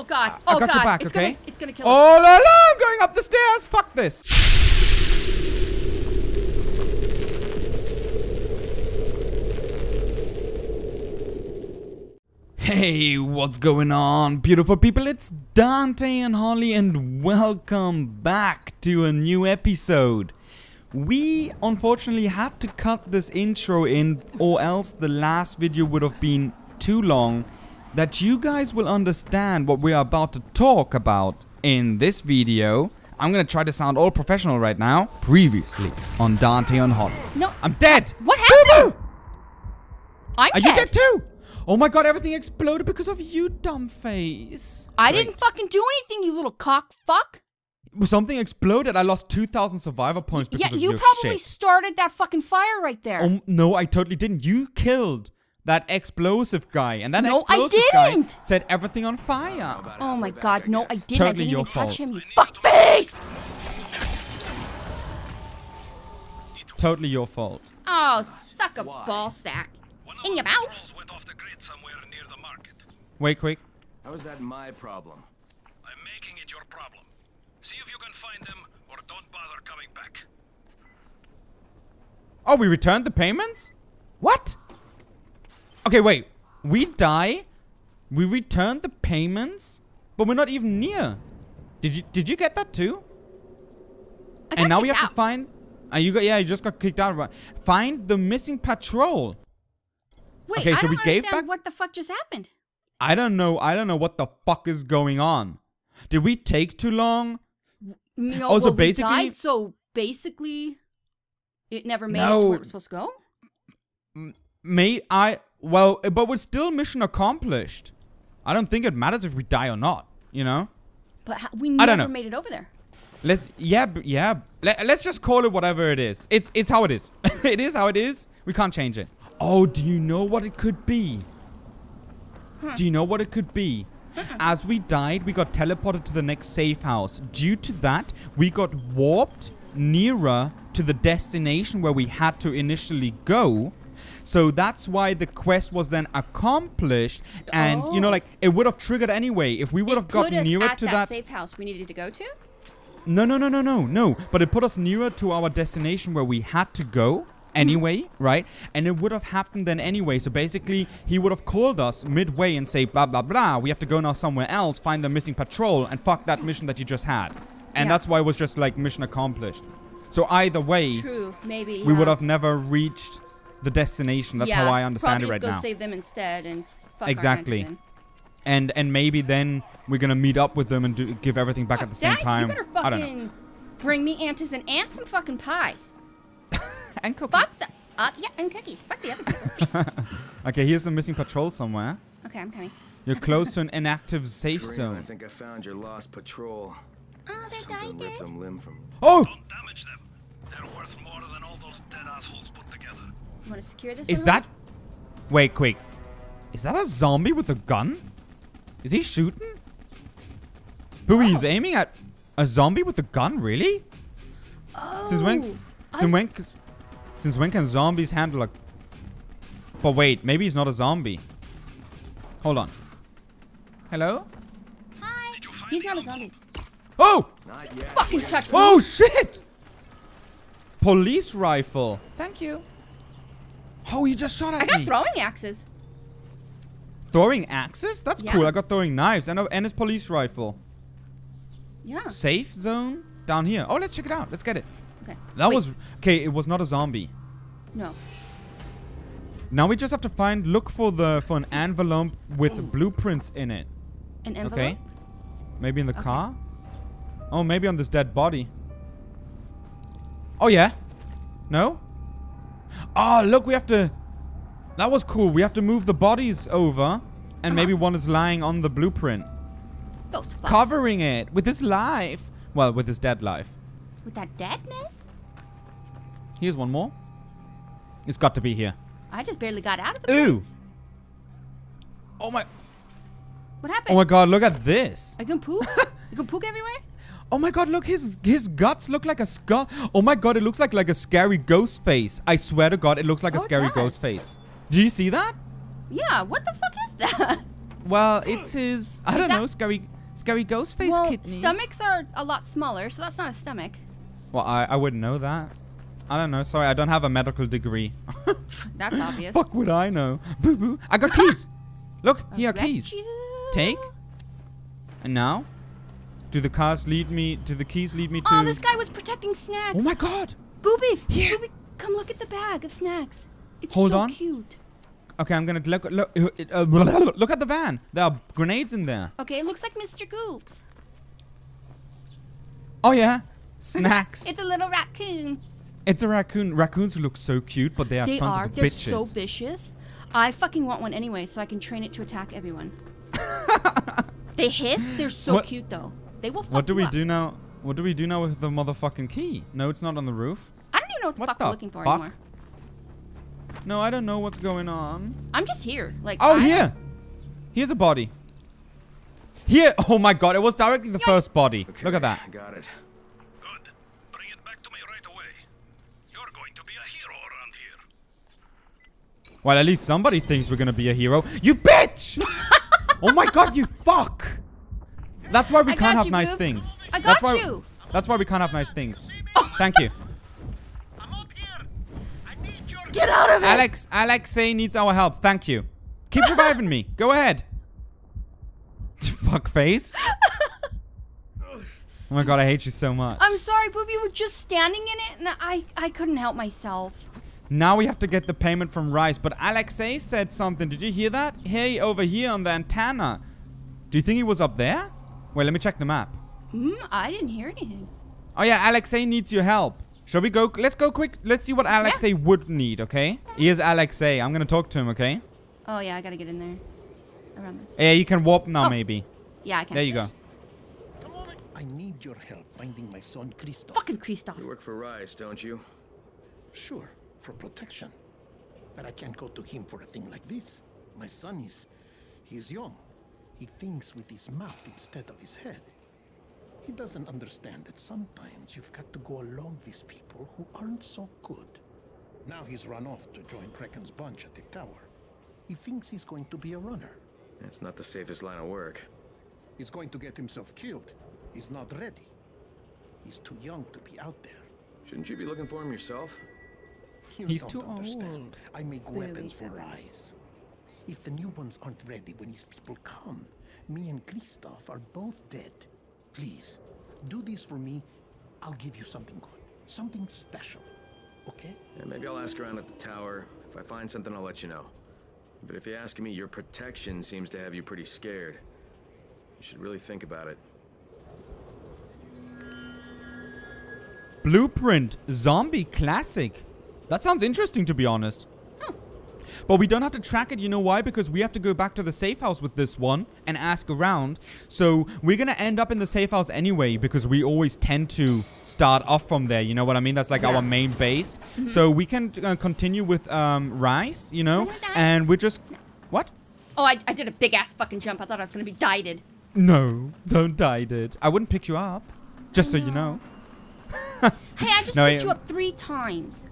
Oh god. Oh god. I got your back, it's okay? It's gonna kill us. Oh la la! I'm going up the stairs. Fuck this. Hey, what's going on, beautiful people? It's Dante and Holly, and welcome back to a new episode. We unfortunately had to cut this intro in, or else the last video would have been too long. That you guys will understand what we are about to talk about in this video. I'm gonna try to sound all professional right now. Previously on Dante and Holly. No, I'm dead. What happened? Are you dead too? Oh my god, everything exploded because of you, dumb face. I didn't fucking do anything, you little cock fuck. Something exploded. I lost 2,000 survivor points because of your shit. Yeah, you probably started that fucking fire right there. Oh, no, I totally didn't. You killed that explosive guy, and that explosive guy set everything on fire. Oh my god, no, I didn't. Totally I didn't even touch him, you fuckface! Totally your fault. Oh, suck a ball sack. In your mouth? Wait, quick. How is that my problem? I'm making it your problem. See if you can find them, or don't bother coming back. Oh, we returned the payments? What? Okay, wait. We die. We returned the payments, but we're not even near. Did you get that too? I got and now we have to find. You just got kicked out. Find the missing patrol. Wait, okay, so we gave back. What the fuck just happened? I don't know. I don't know what the fuck is going on. Did we take too long? No, also, well, basically, we died, so basically, it never made it to where it was supposed to go? Well, but we're still mission accomplished. I don't think it matters if we die or not, you know? But we never made it over there. Let's just call it whatever it is. It's how it is. It is how it is. We can't change it. Oh, do you know what it could be? Do you know what it could be? As we died, we got teleported to the next safe house. Due to that, we got warped nearer to the destination where we had to initially go. So that's why the quest was then accomplished. And, you know, like, it would have triggered anyway. If we would have gotten nearer to that safe house we needed to go to? No. But it put us nearer to our destination where we had to go. Anyway, right? And it would have happened then anyway. So basically, he would have called us midway and say, blah, blah, blah. We have to go now somewhere else, find the missing patrol, and fuck that mission that you just had. And that's why it was just like mission accomplished. So either way, we would have never reached the destination. That's how I understand it right now. Probably just go save them instead and fuck our Antizin. And maybe then we're going to meet up with them and give everything back at the same time. You better fucking bring me Antizin and some fucking pie. And cookies. Fuck the, yeah, and cookies. Fuck the other people. Okay, here's the missing patrol somewhere. Okay, I'm coming. You're close to an inactive safe zone. I think I found your lost patrol. Oh, they died. Ripped them limb from. Oh! Don't damage them. They're worth more than all those dead assholes put together. You want to secure this? Is that? Wait, quick. Is that a zombie with a gun? Is he shooting? Who he's aiming at? A zombie with a gun, really? Oh. Since when can zombies handle a... But wait, maybe he's not a zombie. Hold on. Hello? Hi. He's not a zombie. Oh! Fucking touch me. Oh, shit! Police rifle. Thank you. Oh, he just shot at me. I got throwing axes. Throwing axes? That's cool. I got throwing knives and his police rifle. Yeah. Safe zone down here. Oh, let's check it out. Let's get it. Okay. That was okay. It was not a zombie. No. Now we just have to look for an envelope with blueprints in it. An envelope? Okay. Maybe in the car. Oh, maybe on this dead body. Oh yeah. No. Oh look, we have to. That was cool. We have to move the bodies over, and maybe one is lying on the blueprint, covering it with his life. Well, with his dead life. With that deadness. Here's one more. It's got to be here. I just barely got out of the place. Oh my. What happened? Oh my god, look at this. I can poop? You can poop everywhere? Oh my god, look, his guts look like a skull. Oh my god, it looks like a scary ghost face. I swear to god, it looks like a scary ghost face. Do you see that? Yeah, what the fuck is that? Well, it's his, I don't know, scary ghost face kidneys. Stomachs are a lot smaller, so that's not a stomach. Well, I wouldn't know that. I don't know. Sorry, I don't have a medical degree. That's obvious. Fuck would I know? Boo boo. I got keys. Look, here are keys. Take. And now? Do the cars lead me? Do the keys lead me to? Oh, this guy was protecting snacks. Oh my God. Booby. Yeah. Booby, come look at the bag of snacks. It's so cute. Okay, I'm gonna look at the van. There are grenades in there. Okay, it looks like Mr. Goops. Oh yeah, snacks. It's a little raccoon. It's a raccoon. Raccoons look so cute, but they are sons of bitches. They're so vicious. I fucking want one anyway, so I can train it to attack everyone. They hiss. They're so cute, though. They will fuck you up. What do we do now? What do we do now with the motherfucking key? No, it's not on the roof. I don't even know what the fuck we're looking for anymore. No, I don't know what's going on. I'm just here. Like, oh, here. Here's a body. Here. Oh, my God. It was directly the first body. Okay, look at that. I got it. Good. Bring it back to me right away. You're going to be a hero around here. Well, at least somebody thinks we're going to be a hero. You bitch! Oh, my God. You fuck. That's why we can't have nice things. I got you. That's why we can't have nice things. Thank you. Get out of it! Alexei needs our help. Thank you. Keep reviving me. Go ahead. Fuckface. Oh my God, I hate you so much. I'm sorry, Booby. You were just standing in it, and I couldn't help myself. Now we have to get the payment from Ryze, but Alexei said something. Did you hear that? Hey, over here on the antenna. Do you think he was up there? Wait, let me check the map. I didn't hear anything. Oh yeah, Alexei needs your help. Shall we go? Let's go quick. Let's see what Alexei would need, okay? Here's Alexei. I'm going to talk to him, okay? Oh, yeah. I got to get in there. Around this. Yeah, you can warp now, maybe. Yeah, I can. There you go. Come on. I need your help finding my son, Kristoff. Fucking Kristoff. You work for Ryze, don't you? Sure, for protection. But I can't go to him for a thing like this. My son is... he's young. He thinks with his mouth instead of his head. He doesn't understand that sometimes you've got to go along with people who aren't so good. Now he's run off to join Brecken's bunch at the tower. He thinks he's going to be a runner. It's not the safest line of work. He's going to get himself killed. He's not ready. He's too young to be out there. Shouldn't you be looking for him yourself? He's too old. I make weapons for Ryze. If the new ones aren't ready when his people come, me and Kristoff are both dead. Please, do this for me. I'll give you something good. Something special. Okay? Yeah, maybe I'll ask around at the tower. If I find something, I'll let you know. But if you ask me, your protection seems to have you pretty scared. You should really think about it. Blueprint Zombie Classic. That sounds interesting, to be honest. But we don't have to track it, you know why? Because we have to go back to the safe house with this one and ask around. So we're going to end up in the safe house anyway, because we always tend to start off from there. You know what I mean? That's like our main base. So we can continue with Ryze, you know, and we're just... What? Oh, I did a big-ass fucking jump. I thought I was going to be dieted. No, don't dieted. I wouldn't pick you up, just so you know. Hey, I just picked you up 3 times.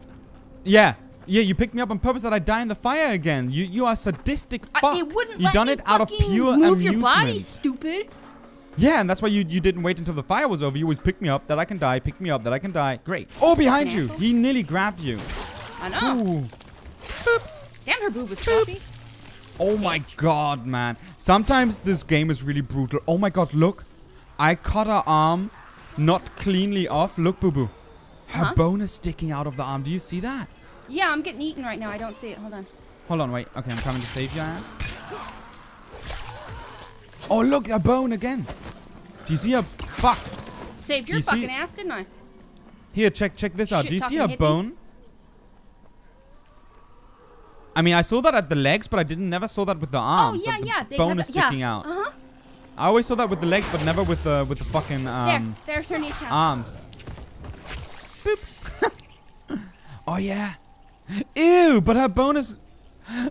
Yeah. Yeah, you picked me up on purpose that I die in the fire again. You are sadistic fuck. It wouldn't you done it out of pure amusement. Move your body, stupid. Yeah, and that's why you didn't wait until the fire was over. You always pick me up, that I can die. Pick me up, that I can die. Great. Oh, behind you. Asshole. He nearly grabbed you. I know. Damn, her boob was floppy. Oh my God, man. Sometimes this game is really brutal. Oh my God, look. I cut her arm not cleanly off. Look, boo-boo. Her bone is sticking out of the arm. Do you see that? Yeah, I'm getting eaten right now. I don't see it. Hold on. Hold on, wait. Okay, I'm coming to save your ass. Oh, look, a bone again. Do you see a... Fuck. Saved your fucking ass, didn't I? Here, check this out. Do you see a bone? I mean, I saw that at the legs, but I never saw that with the arms. Oh, yeah, yeah. The bone is sticking out. Uh-huh. I always saw that with the legs, but never with the fucking there's her new arms. Boop. Oh, yeah. Ew, but her bone is...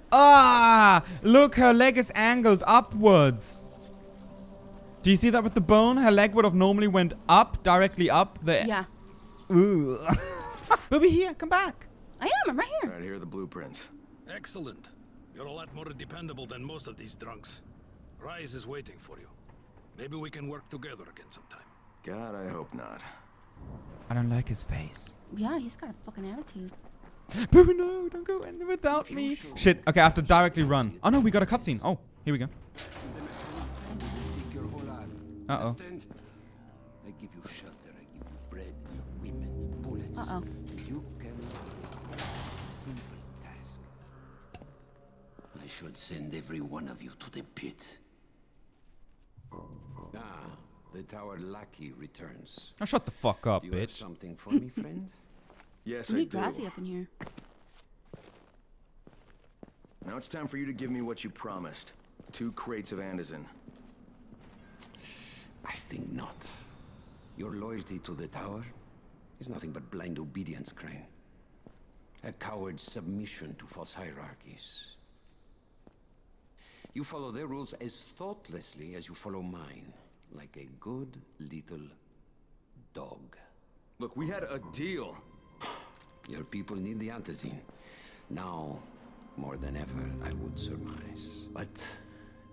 Ah, look, her leg is angled upwards. Do you see that with the bone? Her leg would have normally went up, directly up. Yeah. Ooh. Booby, here, come back. I am, I'm right here. All right, here are the blueprints. Excellent. You're a lot more dependable than most of these drunks. Ryze is waiting for you. Maybe we can work together again sometime. God, I hope not. I don't like his face. Yeah, he's got a fucking attitude. Bruno, don't go in without me. Shit, okay, I have to directly run. Oh no, we got a cutscene. Oh, here we go. Uh-oh. I give you shelter, I give you bread, women, bullets. Uh-oh. You can simple task. I should send every one of you to the pit. Ah, the tower lackey returns. Now shut the fuck up, bitch. Do you have something for me, friend? Yes, I do. Glassy up in here. Now it's time for you to give me what you promised. 2 crates of Antizin. I think not. Your loyalty to the tower is nothing but blind obedience, Crane. A coward's submission to false hierarchies. You follow their rules as thoughtlessly as you follow mine, like a good little dog. Look, we had a deal. Your people need the Antizin. Now, more than ever, I would surmise. But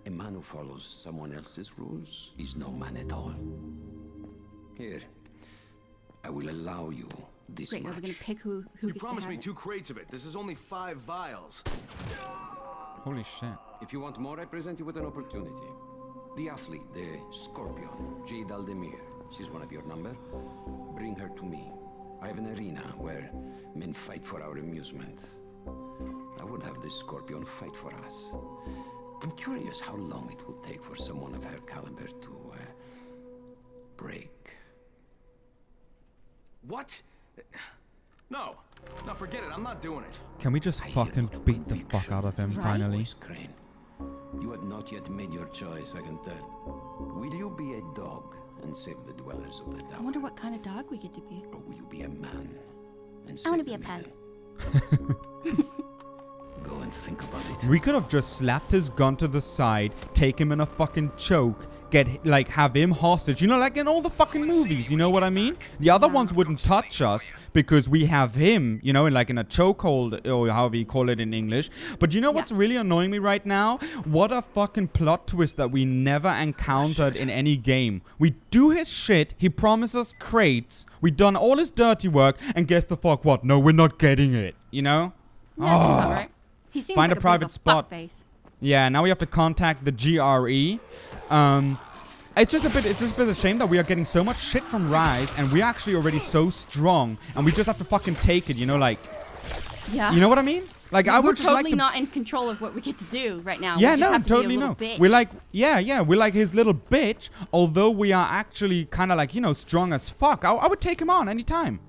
a man who follows someone else's rules is no man at all. Here, I will allow you this much. Great, now we're gonna pick who gets to have it. You promised me 2 crates of it. This is only 5 vials. Holy shit. If you want more, I present you with an opportunity. The athlete, the Scorpion, Jade Aldemir. She's one of your number. Bring her to me. I have an arena where men fight for our amusement. I would have this Scorpion fight for us. I'm curious how long it will take for someone of her caliber to break. What? No. No, forget it. I'm not doing it. Can we just fucking beat the fuck out of him finally? Crane, you have not yet made your choice, I can tell. Will you be a dog and save the dwellers of the tower? I wonder what kind of dog we get to be. Or will you be a man and save I want to be a pet. Go and think about it. We could have just slapped his gun to the side, take him in a fucking choke, get like have him hostage. You know, like in all the fucking movies, you know what I mean? The other ones wouldn't touch us because we have him, you know, in like in a chokehold or however you call it in English. But you know what's really annoying me right now? What a fucking plot twist that we never encountered in any game. We do his shit, he promises crates, we done all his dirty work, and guess the fuck what? No, we're not getting it, you know? Yeah, he seems find like a private spot. Face. Yeah, now we have to contact the GRE. It's just a bit of a shame that we are getting so much shit from Ryze, and we're actually already so strong, and we just have to fucking take it. You know, like, yeah, you know what I mean? Like, I would just like to... We're totally not in control of what we get to do right now. Yeah, no, totally no. We're like, yeah, we're like his little bitch. Although we are actually kind of like, you know, strong as fuck. I would take him on anytime.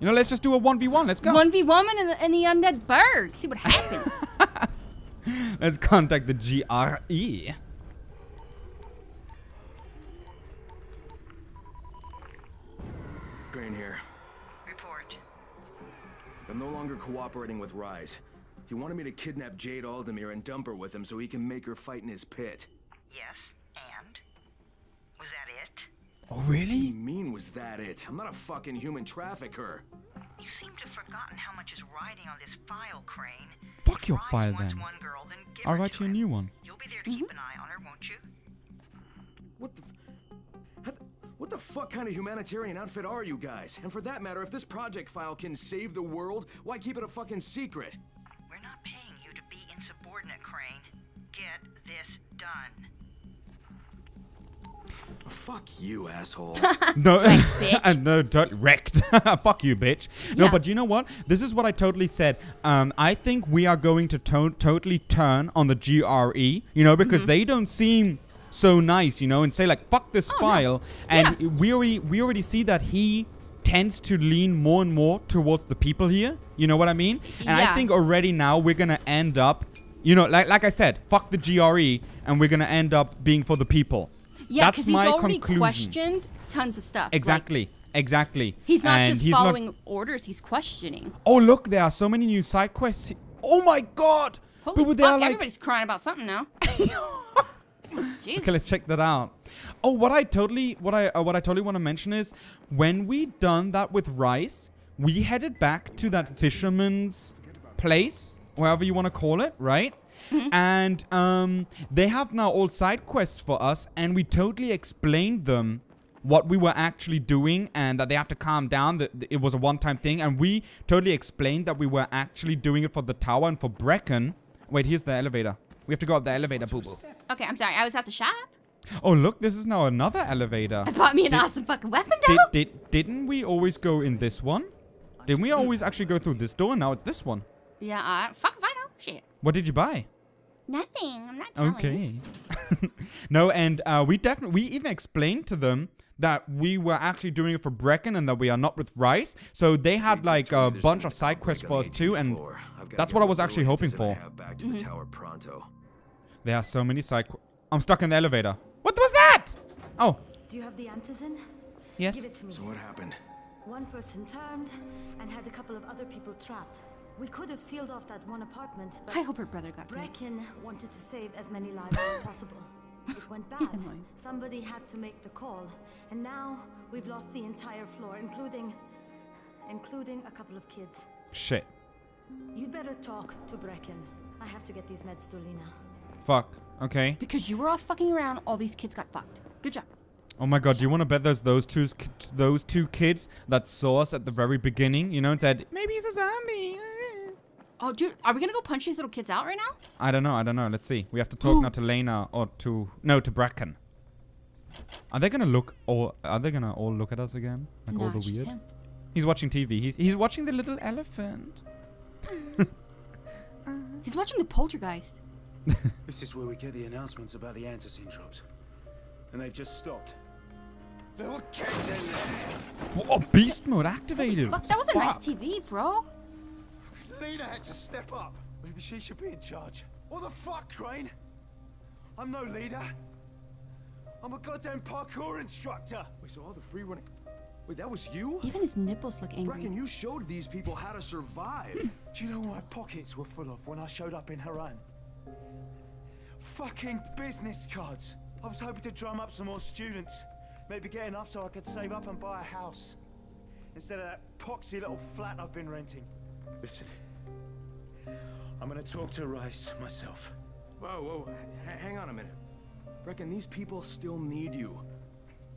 You know, let's just do a 1v1. Let's go. 1v1 and the undead bird. See what happens. Let's contact the GRE. Crane here. Report. I'm no longer cooperating with Ryze. He wanted me to kidnap Jade Aldemir and dump her with him so he can make her fight in his pit. Yes, and? Was that it? Oh, really? What do you mean, was that it? I'm not a fucking human trafficker. You seem to have forgotten how much is riding on this file, Crane. Fuck your file, then. I'll write you a new one. You'll be there to keep an eye on her, won't you? What the fuck kind of humanitarian outfit are you guys? And for that matter, if this project file can save the world, why keep it a fucking secret? We're not paying you to be insubordinate, Crane. Get this done. Fuck you, asshole. No, no, totally wrecked. Fuck you, bitch. No, yeah. But you know what? This is what I totally said. I think we are going to totally turn on the GRE, you know, because they don't seem so nice, you know, and say like, fuck this file. No. And we already see that he tends to lean more and more towards the people here. You know what I mean? And I think already now we're going to end up, you know, like I said, fuck the GRE, and we're going to end up being for the people. Yeah, because he's already questioned tons of stuff. Exactly, exactly. He's not just following orders, he's questioning. Oh, look, there are so many new side quests. Oh, my God. Holy fuck, everybody's crying about something now. Jesus. Okay, let's check that out. Oh, what I totally want to mention is when we done that with Ryze, we headed back to that fisherman's place, wherever you want to call it, right? And they have now all side quests for us, and we totally explained them what we were actually doing and that they have to calm down, that it was a one-time thing. And we totally explained that we were actually doing it for the tower and for Brecken. Wait, here's the elevator. We have to go up the elevator, boo-boo. Okay, I'm sorry. I was at the shop. Oh, look, this is now another elevator. I bought me an awesome fucking weapon, though. Didn't we always go in this one? Didn't we always actually go through this door? Now it's this one. Yeah, fuck if I know. Shit. What did you buy? Nothing. I'm not telling. Okay. No, and we even explained to them that we were actually doing it for Brecken and that we are not with Ryze. So they had like a bunch of side quests for us too, and that's what I was actually hoping for. There are so many side quests. I'm stuck in the elevator. What was that? Oh. Do you have the Antizin? Yes. Give it to me. So what happened? One person turned and had a couple of other people trapped. We could have sealed off that one apartment, but I hope her brother got Brecken wanted to save as many lives as possible. It went bad. Somebody had to make the call, and now we've lost the entire floor, including a couple of kids. Shit. You'd better talk to Brecken. I have to get these meds to Lena. Fuck. Okay. Because you were all fucking around, all these kids got fucked. Good job. Oh my god, do you want to bet there's those two kids that saw us at the very beginning, you know, and said, maybe he's a zombie. Oh, dude, are we going to go punch these little kids out right now? I don't know. Let's see. We have to talk now to Lena or to Brecken. Are they going to all look at us again? Like all the weird? Him. He's watching TV. He's watching the little elephant. He's watching the poltergeist. This is where we get the announcements about the Antizin drops. And they've just stopped. There were kids in there! Oh, beast mode activated! Fuck, that was a nice TV, bro. Lena had to step up. Maybe she should be in charge. What the fuck, Crane? I'm no leader. I'm a goddamn parkour instructor. Wait, so all the free running... Wait, that was you? Even his nipples look angry. Brecken, you showed these people how to survive. Do you know what my pockets were full of when I showed up in Harran? Fucking business cards. I was hoping to drum up some more students. Maybe get enough so I could save up and buy a house. Instead of that poxy little flat I've been renting. Listen. I'm gonna talk to Ryze myself. Whoa. Hang on a minute. Brecken, these people still need you.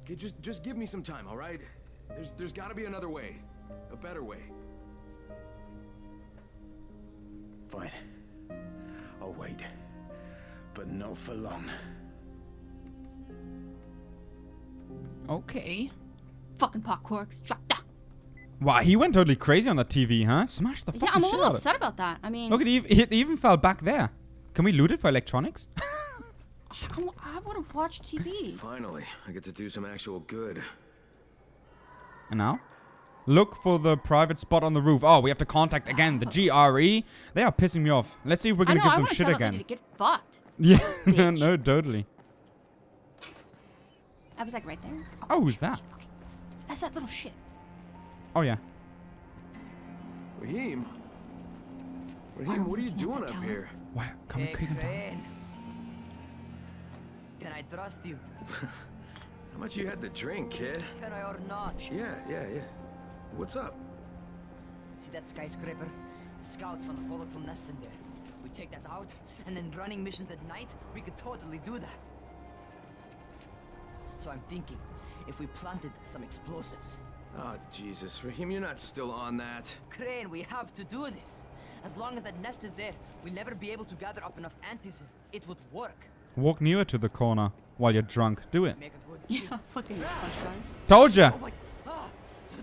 Okay, just give me some time, all right? There's gotta be another way. A better way. Fine. I'll wait. But not for long. Okay. Fucking parkour instructor. Wow, he went totally crazy on that TV, huh? Smash the fucking shit out of it. Yeah, I'm a little upset about that. I mean... Look, it even fell back there. Can we loot it for electronics? I would've watched TV. Finally, I get to do some actual good. And now? Look for the private spot on the roof. Oh, we have to contact again the GRE. They are pissing me off. Let's see if we're gonna give them shit again. I want to tell them they need to get fucked. Yeah, no, totally. I was like right there. Oh, who's that? Okay. That's that little shit. Oh, yeah. Raheem? Raheem, what are you doing up here? Why? Come and kick him down. Can I trust you? How much you had to drink, kid? Can I or not? Yeah. What's up? See that skyscraper? The scout from the Volatile nest in there. We take that out, and then running missions at night, we could totally do that. So I'm thinking, if we planted some explosives... Oh, Jesus, Raheem, you're not still on that. Crane, we have to do this. As long as that nest is there, we'll never be able to gather up enough Antizin. It would work. Walk nearer to the corner while you're drunk. Do it. Yeah, fucking told ya. Oh,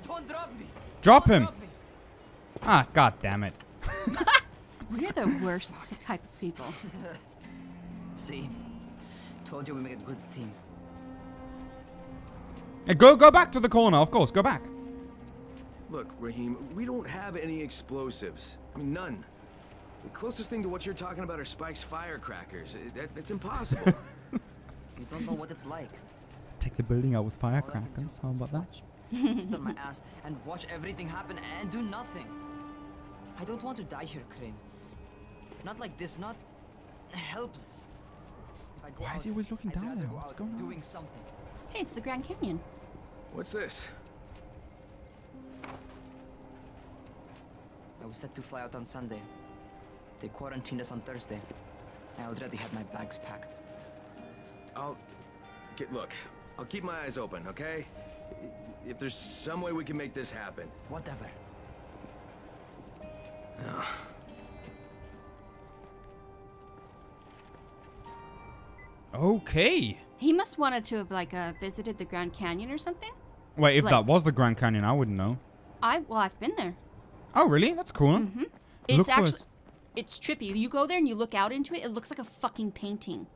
don't drop me. Drop him. Drop me. Ah, god damn it. We're the worst type of people. See, told you we make a good team. Hey, go back to the corner, of course. Go back. Look, Raheem, we don't have any explosives. I mean, none. The closest thing to what you're talking about are Spike's firecrackers. That's impossible. You don't know what it's like. Take the building out with firecrackers. How about that? Stood my ass and watch everything happen and do nothing. I don't want to die here, Crane. Not like this. Not helpless. If I go Why is he always looking down there? What's going on? Doing something. Hey, it's the Grand Canyon. What's this? I was set to fly out on Sunday. They quarantined us on Thursday. I already had my bags packed. Look, I'll keep my eyes open, okay? If there's some way we can make this happen. Whatever. Okay. He must wanted to have, like, visited the Grand Canyon or something. Wait, if like, that was the Grand Canyon, I wouldn't know. Well, I've been there. Oh, really? That's cool. Mm-hmm. It's actually, it's trippy. You go there and you look out into it. It looks like a fucking painting.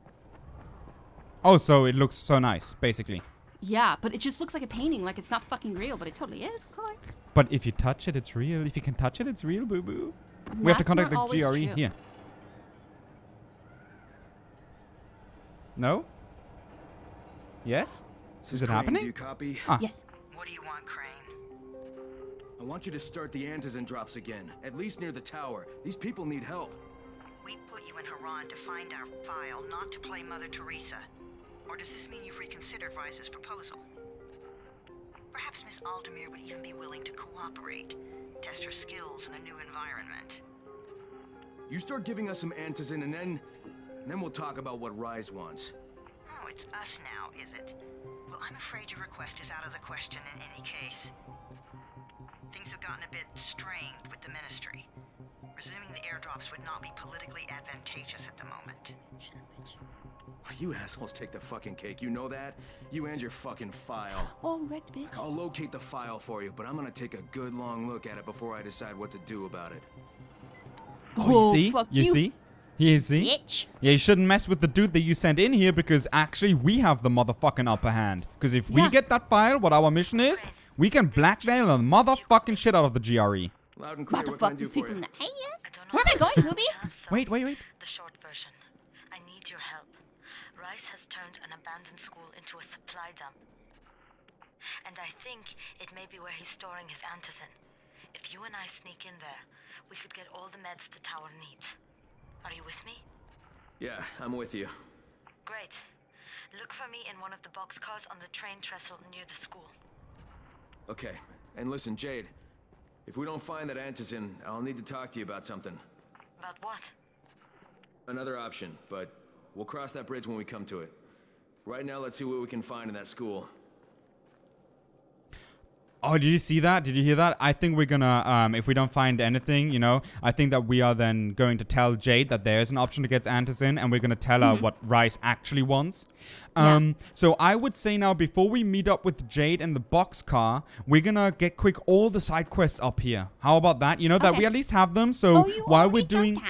Oh, so it looks so nice, basically. Yeah, but it just looks like a painting. Like, it's not fucking real, but it totally is, of course. But if you touch it, it's real. If you can touch it, it's real, boo-boo. We have to contact the GRE here. No? Yes? Is it happening? Do you copy? Ah. Yes. What do you want, Crane? I want you to start the Antizin drops again, at least near the tower. These people need help. We put you in Harran to find our file, not to play Mother Teresa. Or does this mean you've reconsidered Ryze's proposal? Perhaps Miss Aldemir would even be willing to cooperate, test her skills in a new environment. You start giving us some Antizin, and then we'll talk about what Ryze wants. Oh, it's us now, is it? Well, I'm afraid your request is out of the question in any case. Things have gotten a bit strained with the Ministry. Resuming the airdrops would not be politically advantageous at the moment. Shut up, bitch. You assholes take the fucking cake, you know that? You and your fucking file. Oh, red bitch. I'll locate the file for you, but I'm gonna take a good long look at it before I decide what to do about it. Oh, you see? Fuck you. You see? Bitch. Yeah, you shouldn't mess with the dude that you sent in here because actually we have the motherfucking upper hand. Because if we get that file, what our mission is, we can blackmail the motherfucking shit out of the GRE. Loud and clear, what can I do these people in the AS? Where am I going, Ruby? Wait. The short version. I need your help. Ryze has turned an abandoned school into a supply dump. And I think it may be where he's storing his Antizin. If you and I sneak in there, we could get all the meds the tower needs. Are you with me? Yeah, I'm with you. Great. Look for me in one of the boxcars on the train trestle near the school. Okay. And listen, Jade. If we don't find that Antizin, I'll need to talk to you about something. About what? Another option, but we'll cross that bridge when we come to it. Right now, let's see what we can find in that school. Oh, did you see that? Did you hear that? I think we're gonna, if we don't find anything, you know, I think that we are then going to tell Jade that there is an option to get Antizin, and we're gonna tell her what Ryze actually wants. So I would say now, before we meet up with Jade and the boxcar, we're gonna get quick all the side quests up here. How about that? You know, that we at least have them, so while we're doing...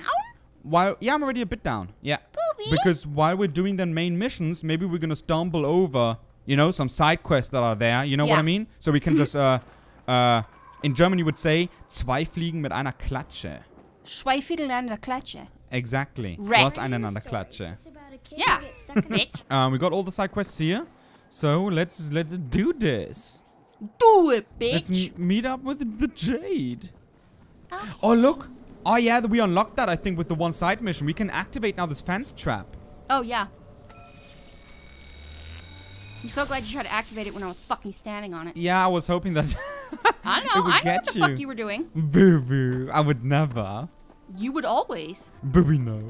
yeah, I'm already a bit down. Yeah. Booby? Because while we're doing the main missions, maybe we're gonna stumble over... You know, some side quests that are there. You know what I mean? So we can just, in German you would say, zwei Fliegen mit einer Klatsche. Zwei Fliegen mit einer Klatsche. Exactly. Was einander Klatsche. Yeah. We got all the side quests here. So let's do this. Do it, bitch. Let's meet up with the Jade. Okay. Oh, look. Oh, yeah, we unlocked that, I think, with the one side mission. We can activate now this fence trap. Oh, yeah. I'm so glad you tried to activate it when I was fucking standing on it. Yeah, I was hoping that I know, I know what the fuck you were doing. Boo-boo, I would never. You would always. Boo-boo, no.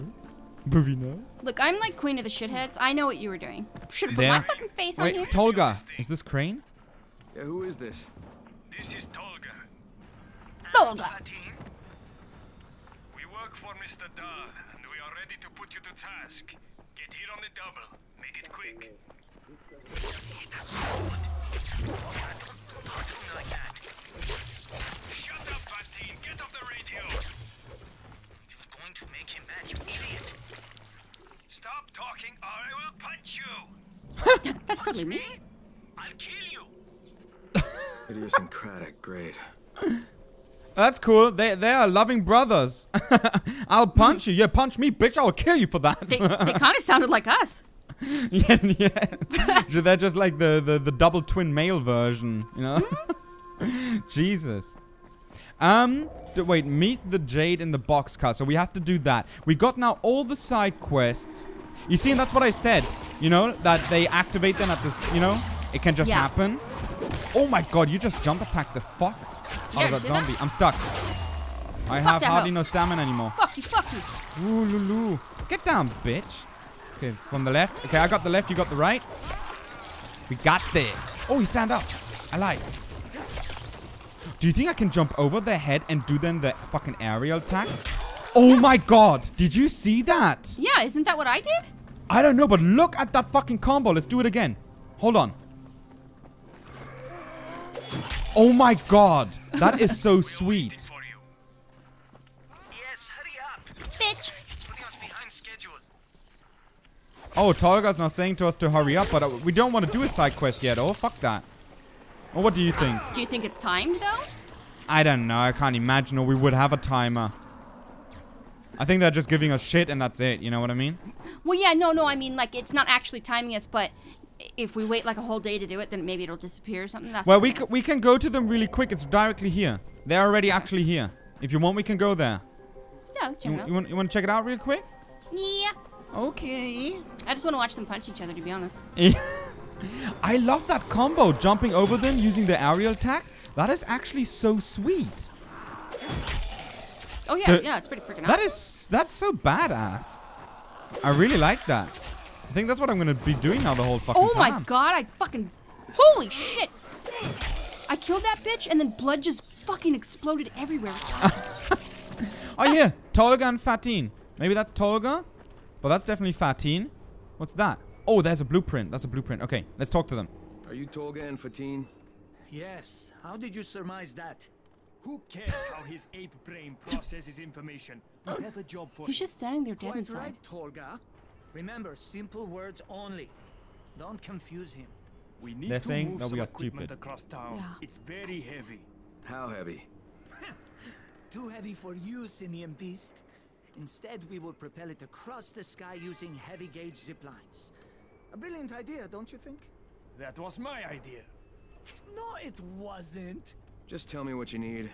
Boo-boo, no. Look, I'm like queen of the shitheads. I know what you were doing. Should have put my fucking face on here. Tolga, is this Crane? Yeah, who is this? This is Tolga. Tolga. We work for Mr. Dahl, and we are ready to put you to task. Get here on the double. Make it quick. Shut up, Fatin! Get off the radio! It was going to make him mad, you idiot! Stop talking or I will punch you! That's totally me. I'll kill you! Idiosyncratic, great. That's cool. They are loving brothers. I'll punch you. Yeah, punch me, bitch. I'll kill you for that. They kind of sounded like us. Yeah. They're just like the double twin male version, you know? Jesus. Wait, meet the Jade in the boxcar. So we have to do that. We got now all the side quests. You see, and that's what I said, you know, that they activate them at this, you know? It can just happen. Oh my god, you just jump attacked the fuck out of that zombie. I'm stuck. I have hardly no stamina anymore. Fuck you, fuck you. Ooh, Lulu. Get down, bitch. Okay, from the left. Okay, I got the left. You got the right. We got this. Oh, he stand up. I like. Do you think I can jump over their head and do them the fucking aerial attack? Oh yeah. My god. Did you see that? Yeah, isn't that what I did? I don't know, but look at that fucking combo. Let's do it again. Hold on. Oh my god. That is so sweet. Bitch. Oh, Tolga's not saying to us to hurry up, but we don't want to do a side quest yet. Oh, fuck that. Well, what do you think? Do you think it's timed, though? I don't know. I can't imagine, or we would have a timer. I think they're just giving us shit, and that's it. You know what I mean? Well, yeah, no. I mean, like, it's not actually timing us, but if we wait, like, a whole day to do it, then maybe it'll disappear or something. That's well, we can go to them really quick. It's directly here. They're already actually here. If you want, we can go there. No, check it out. You want to check it out real quick? Yeah. Okay. I just want to watch them punch each other, to be honest. I love that combo. Jumping over them using the aerial attack. That is actually so sweet. Oh, yeah. Yeah, it's pretty freaking awesome. That's so badass. I really like that. I think that's what I'm going to be doing now the whole fucking time. Oh, my God. I fucking... Holy shit. I killed that bitch, and then blood just fucking exploded everywhere. Oh, yeah. Tolga and Fatin. Maybe that's Tolga? Well, that's definitely Fatin. What's that? Oh, there's a blueprint. That's a blueprint. Okay, let's talk to them. Are you Tolga and Fatin? Yes. How did you surmise that? Who cares how his ape brain processes information? We have a job for you. He's just standing there dead inside. Right, Tolga. Remember, simple words only. Don't confuse him. We need They're to saying move that we are stupid. Across town. Yeah. It's very heavy. How heavy? Too heavy for you, Sinian Beast. Instead, we will propel it across the sky using heavy-gauge ziplines. A brilliant idea, don't you think? That was my idea. No, it wasn't. Just tell me what you need.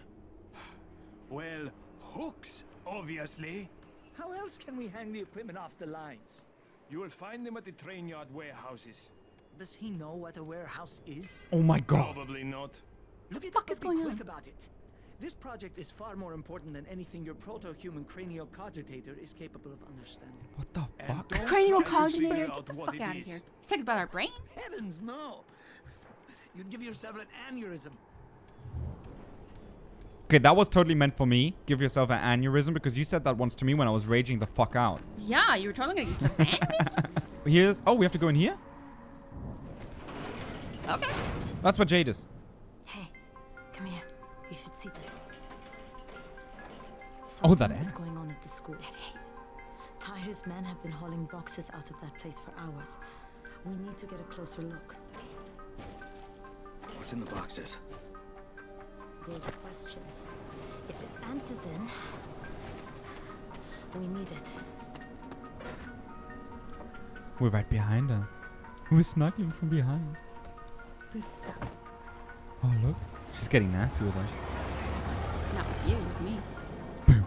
Well, hooks, obviously. How else can we hang the equipment off the lines? You will find them at the train yard warehouses. Does he know what a warehouse is? Oh my god. Probably not. Look at what's going on about it. This project is far more important than anything your proto-human cranial cogitator is capable of understanding. What the fuck? Cranial cogitator? Get the fuck out of here. He's talking about our brain? Heavens, no. You'd give yourself an aneurysm. Okay, that was totally meant for me. Give yourself an aneurysm, because you said that once to me when I was raging the fuck out. Yeah, you were totally going to give yourself an aneurysm. Here's... Oh, we have to go in here? Okay. That's what Jade is. Hey, come here. You should see this. Something that is going on at the school. Tyra's men have been hauling boxes out of that place for hours. We need to get a closer look. What's in the boxes? Good question. If it's Antizin, we need it. We're right behind her. We're snuggling from behind. Stop. Oh, look. She's getting nasty with us. Not with you, with me. Baby.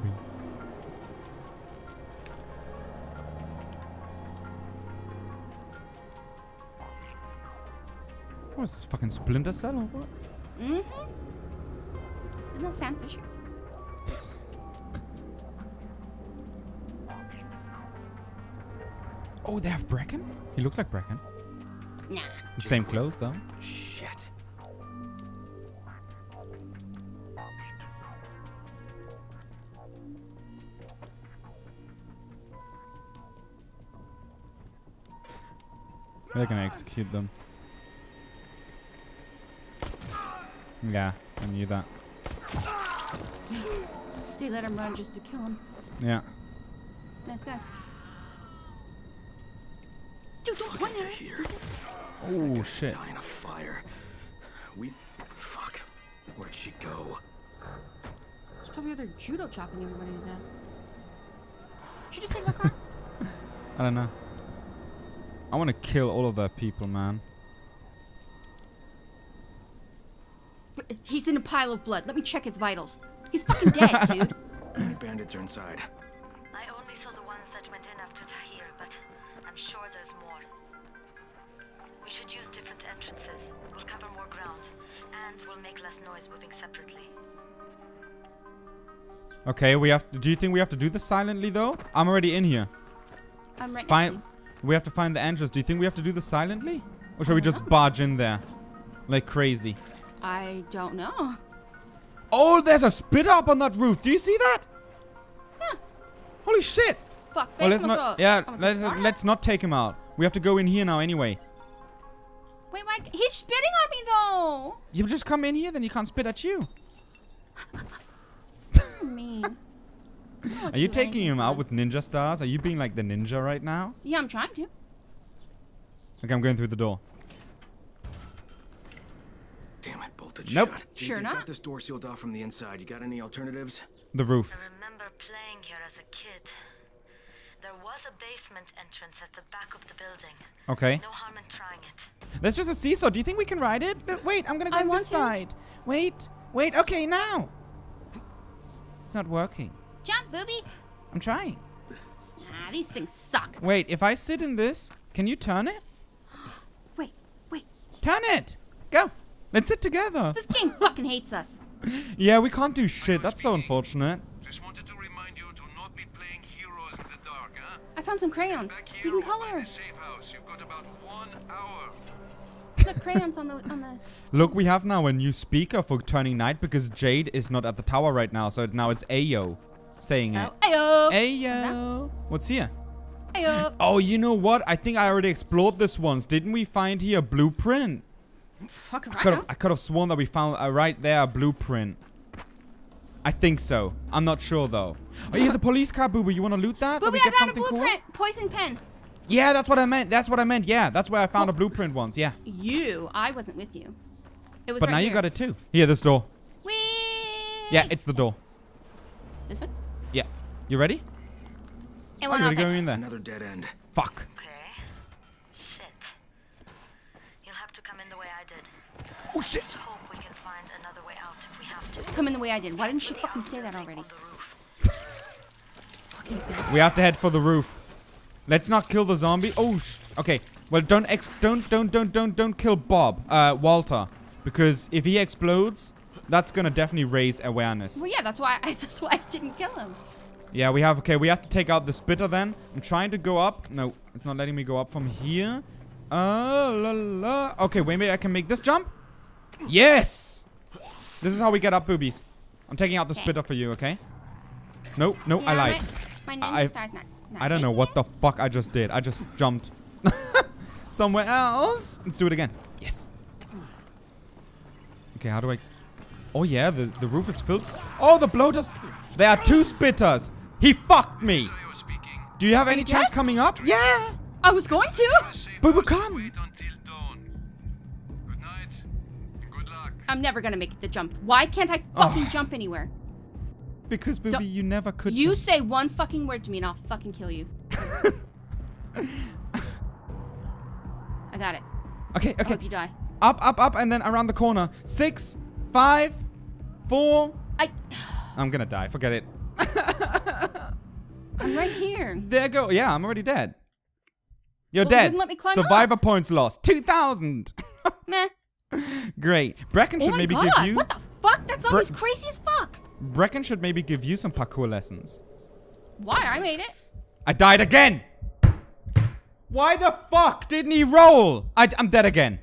What is this, fucking Splinter Cell or what? Mm-hmm. Isn't that Sam Fisher? Oh, they have Brecken? He looks like Brecken. Nah. Same clothes, though. Shit. They're gonna execute them. Yeah, I knew that. They let him run just to kill him. Yeah. Nice guys. Dude, don't point at us, stupid. Oh shit! Die in a fire. Fuck. Where'd she go? She's probably over there judo chopping everybody to death. Should you just take my car? I don't know. I want to kill all of their people, man. But he's in a pile of blood. Let me check his vitals. He's fucking dead, dude. The bandits are inside. I only saw the ones that went in after Tahir, but I'm sure there's more. We should use different entrances. We'll cover more ground, and we'll make less noise moving separately. Okay, we have to, do you think we have to do this silently though? I'm already in here. I'm right next to you. We have to find the entrance. Do you think we have to do this silently? Or should we just barge in there? Like crazy. I don't know. Oh, there's a spit up on that roof. Do you see that? Huh. Holy shit. Fuck, well, let's not, yeah, let's not take him out. We have to go in here now anyway. Wait, Mike, he's spitting on me though. You just come in here, then he can't spit at you. Mean. Are you taking him out with ninja stars? Are you being like the ninja right now? Yeah, I'm trying to. Okay, I'm going through the door. Damn it, bolted shut. Nope. Sure not. Got this door sealed off from the inside. You got any alternatives? The roof. I remember playing here as a kid. There was a basement entrance at the back of the building. Okay. No harm in trying it. There's just a seesaw. Do you think we can ride it? Wait, I'm gonna go on this side. Wait, wait. Okay, now. It's not working. Jump, booby. I'm trying. Ah, these things suck. Wait, if I sit in this, can you turn it? Wait, wait. Turn it. Go. Let's sit together. This game fucking hates us. Yeah, we can't do shit. That's so unfortunate. I found some crayons. You can color. Look, crayons on the Look, we have now a new speaker for Turning Night because Jade is not at the tower right now, so now it's Ayo saying it. Ayo. Ayo. What's here? Ayo. Oh, you know what? I think I already explored this once. Didn't we find here a blueprint? Fuck right. I could have sworn that we found right there a blueprint. I think so. I'm not sure though. Oh, here's a police car, Boo Boo. You want to loot that? Boo Boo, I found a blueprint. Cool? Poison pen. Yeah, that's what I meant. That's what I meant. Yeah, that's where I found a blueprint once. Yeah. You? I wasn't with you. It was. But right now here. You got it too. Here, this door. Whee! Yeah, it's the door. This one? Yeah. You ready? It went open. Go in there. Another dead end. Fuck. Okay. Shit. You'll have to come in the way I did. Oh shit. Come in the way I did. Why didn't she fucking say that already? Fucking bitch. We have to head for the roof. Let's not kill the zombie. Oh, okay. Well, don't kill Bob, Walter, because if he explodes, that's gonna definitely raise awareness. Well, yeah, that's why I didn't kill him. Yeah, we have. Okay, we have to take out the spitter then. I'm trying to go up. No, it's not letting me go up from here. Okay, wait, maybe I can make this jump. Yes. This is how we get up, boobies. I'm taking out the spitter for you, okay? No, no, yeah, I lied. My star's not I don't know what the fuck I just did. I just jumped somewhere else. Let's do it again. Yes. Okay, how do I... Oh, yeah, the roof is filled. Oh, the blow just... There are two spitters. He fucked me. Do you have any chance coming up? Yeah. I was going to. But we come. I'm never gonna make it to jump. Why can't I fucking jump anywhere? Because, baby, you never could. You jump. Say one fucking word to me and I'll fucking kill you. I got it. Okay, okay. I hope you die. Up, up, up, and then around the corner. 6, 5, 4. I'm gonna die. Forget it. I'm right here. There you go. Yeah, I'm already dead. You're dead. You wouldn't let me climb Survivor up. Points lost. 2,000. Meh. Great. Brecken should maybe give you... What the fuck? That's always crazy as fuck. Brecken should maybe give you some parkour lessons. Why? I made it. I died again. Why the fuck didn't he roll? I'm dead again.